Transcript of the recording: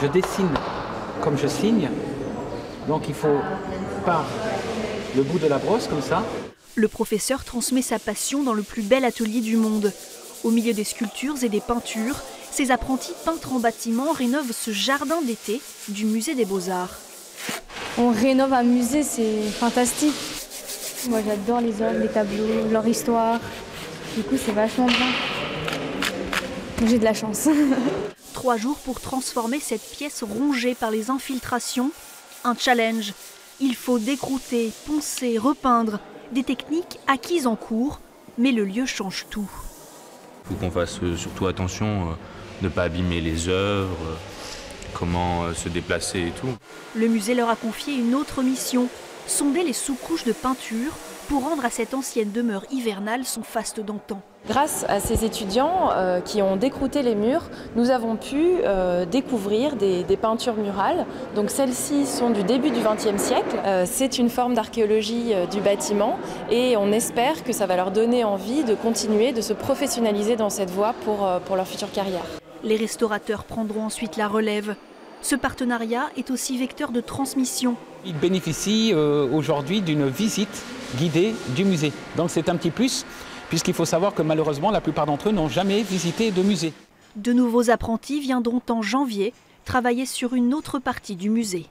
je dessine comme je signe, donc il faut par le bout de la brosse comme ça. Le professeur transmet sa passion dans le plus bel atelier du monde. Au milieu des sculptures et des peintures, ses apprentis peintres en bâtiment rénovent ce jardin d'été du musée des Beaux-Arts. On rénove un musée, c'est fantastique. Moi j'adore les œuvres, les tableaux, leur histoire. Du coup c'est vachement bien. J'ai de la chance. 3 jours pour transformer cette pièce rongée par les infiltrations. Un challenge. Il faut décrouter, poncer, repeindre. Des techniques acquises en cours, mais le lieu change tout. Il faut qu'on fasse surtout attention de ne pas abîmer les œuvres, comment se déplacer et tout. Le musée leur a confié une autre mission, sonder les sous-couches de peinture pour rendre à cette ancienne demeure hivernale son faste d'antan. Grâce à ces étudiants qui ont décrouté les murs, nous avons pu découvrir des peintures murales. Donc celles-ci sont du début du XXe siècle. C'est une forme d'archéologie du bâtiment et on espère que ça va leur donner envie de continuer, de se professionnaliser dans cette voie pour leur future carrière. Les restaurateurs prendront ensuite la relève. Ce partenariat est aussi vecteur de transmission. Ils bénéficient aujourd'hui d'une visite guidée du musée. Donc c'est un petit plus, puisqu'il faut savoir que malheureusement, la plupart d'entre eux n'ont jamais visité de musée. De nouveaux apprentis viendront en janvier travailler sur une autre partie du musée.